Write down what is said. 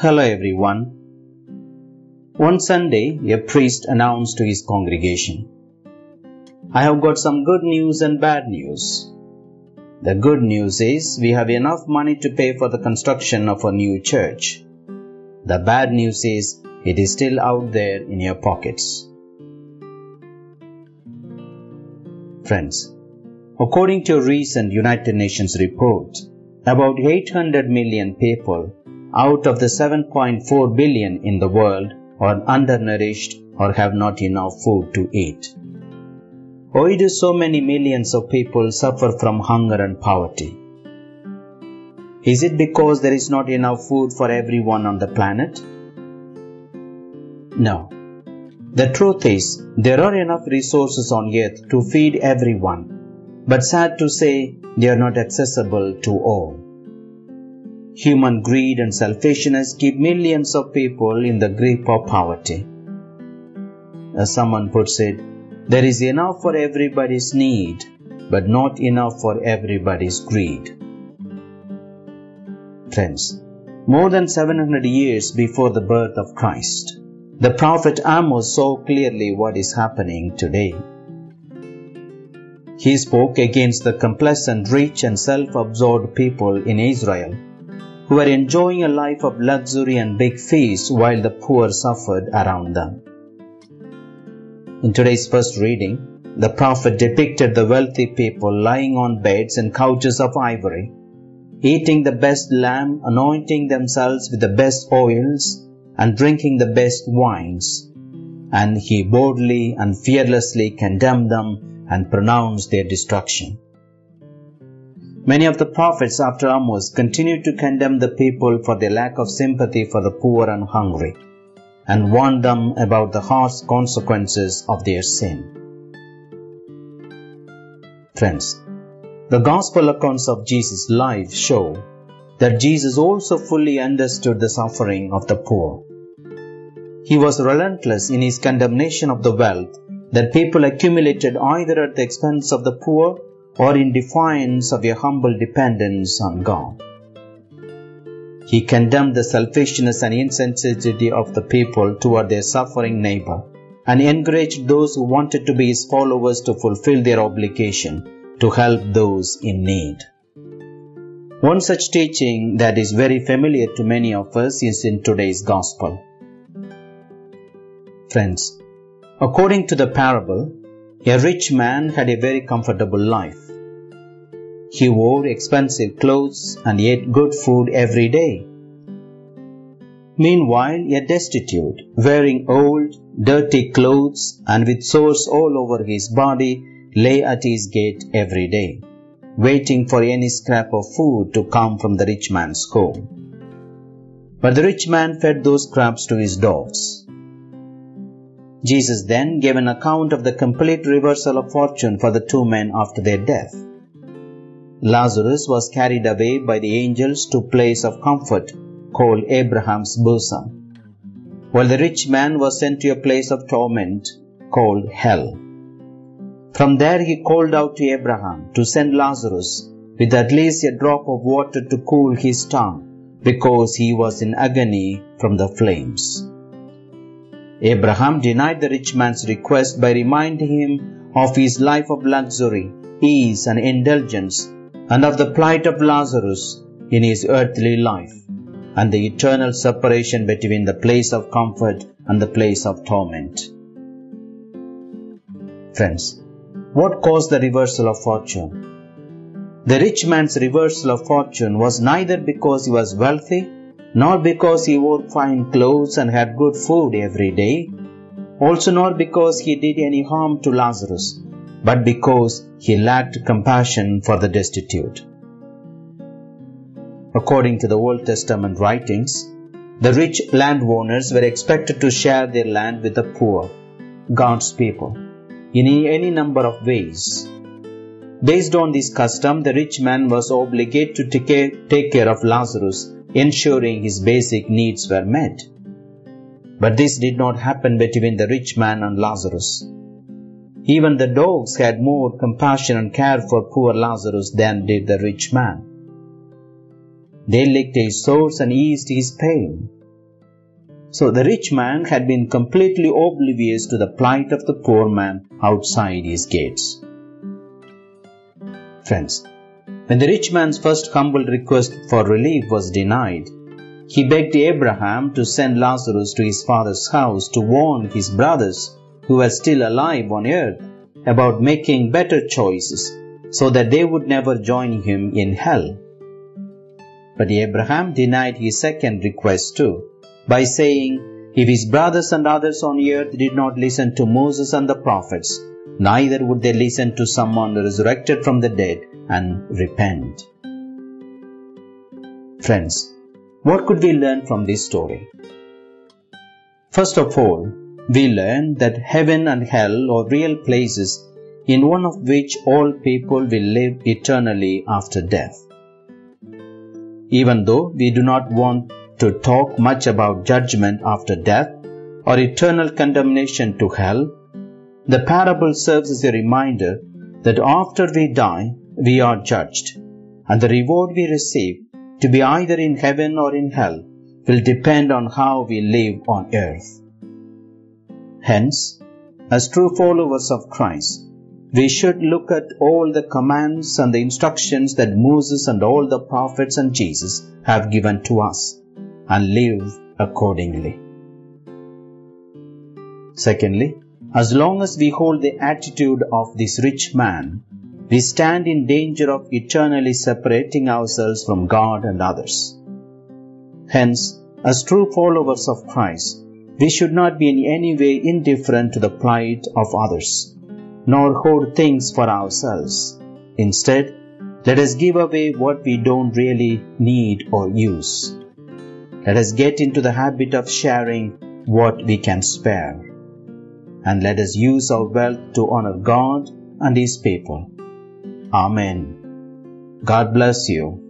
Hello everyone. One Sunday, a priest announced to his congregation, "I have got some good news and bad news. The good news is we have enough money to pay for the construction of a new church. The bad news is it is still out there in your pockets." Friends, according to a recent United Nations report, about 800 million people out of the 7.4 billion in the world are undernourished or have not enough food to eat. Why do so many millions of people suffer from hunger and poverty? Is it because there is not enough food for everyone on the planet? No. The truth is, there are enough resources on earth to feed everyone, but sad to say, they are not accessible to all. Human greed and selfishness keep millions of people in the grip of poverty. As someone puts it, there is enough for everybody's need, but not enough for everybody's greed. Friends, more than 700 years before the birth of Christ, the prophet Amos saw clearly what is happening today. He spoke against the complacent, rich and self-absorbed people in Israel, who were enjoying a life of luxury and big feasts while the poor suffered around them. In today's first reading, the prophet depicted the wealthy people lying on beds and couches of ivory, eating the best lamb, anointing themselves with the best oils, and drinking the best wines. And he boldly and fearlessly condemned them and pronounced their destruction. Many of the prophets after Amos continued to condemn the people for their lack of sympathy for the poor and hungry, and warned them about the harsh consequences of their sin. Friends, the gospel accounts of Jesus' life show that Jesus also fully understood the suffering of the poor. He was relentless in his condemnation of the wealth that people accumulated either at the expense of the poor or in defiance of your humble dependence on God. He condemned the selfishness and insensitivity of the people toward their suffering neighbor and encouraged those who wanted to be his followers to fulfill their obligation to help those in need. One such teaching that is very familiar to many of us is in today's gospel. Friends, according to the parable, a rich man had a very comfortable life. He wore expensive clothes and ate good food every day. Meanwhile, a destitute, wearing old, dirty clothes and with sores all over his body, lay at his gate every day, waiting for any scrap of food to come from the rich man's home. But the rich man fed those scraps to his dogs. Jesus then gave an account of the complete reversal of fortune for the two men after their death. Lazarus was carried away by the angels to a place of comfort called Abraham's bosom, while the rich man was sent to a place of torment called hell. From there he called out to Abraham to send Lazarus with at least a drop of water to cool his tongue, because he was in agony from the flames. Abraham denied the rich man's request by reminding him of his life of luxury, ease and indulgence, and of the plight of Lazarus in his earthly life, and the eternal separation between the place of comfort and the place of torment. Friends, what caused the reversal of fortune? The rich man's reversal of fortune was neither because he was wealthy, nor because he wore fine clothes and had good food every day, also not because he did any harm to Lazarus, but because he lacked compassion for the destitute. According to the Old Testament writings, the rich landowners were expected to share their land with the poor, God's people, in any number of ways. Based on this custom, the rich man was obligated to take care of Lazarus, ensuring his basic needs were met. But this did not happen between the rich man and Lazarus. Even the dogs had more compassion and care for poor Lazarus than did the rich man. They licked his sores and eased his pain, So the rich man had been completely oblivious to the plight of the poor man outside his gates. Friends, when the rich man's first humble request for relief was denied, he begged Abraham to send Lazarus to his father's house to warn his brothers, who were still alive on earth, about making better choices so that they would never join him in hell. But Abraham denied his second request too, by saying, if his brothers and others on earth did not listen to Moses and the prophets, neither would they listen to someone resurrected from the dead and repent. Friends, what could we learn from this story? First of all, we learn that heaven and hell are real places in one of which all people will live eternally after death. Even though we do not want to talk much about judgment after death or eternal condemnation to hell, the parable serves as a reminder that after we die, we are judged, and the reward we receive, to be either in heaven or in hell, will depend on how we live on earth. Hence, as true followers of Christ, we should look at all the commands and the instructions that Moses and all the prophets and Jesus have given to us, and live accordingly. Secondly, as long as we hold the attitude of this rich man, we stand in danger of eternally separating ourselves from God and others. Hence, as true followers of Christ, we should not be in any way indifferent to the plight of others, nor hoard things for ourselves. Instead, let us give away what we don't really need or use. Let us get into the habit of sharing what we can spare. And let us use our wealth to honor God and His people. Amen. God bless you.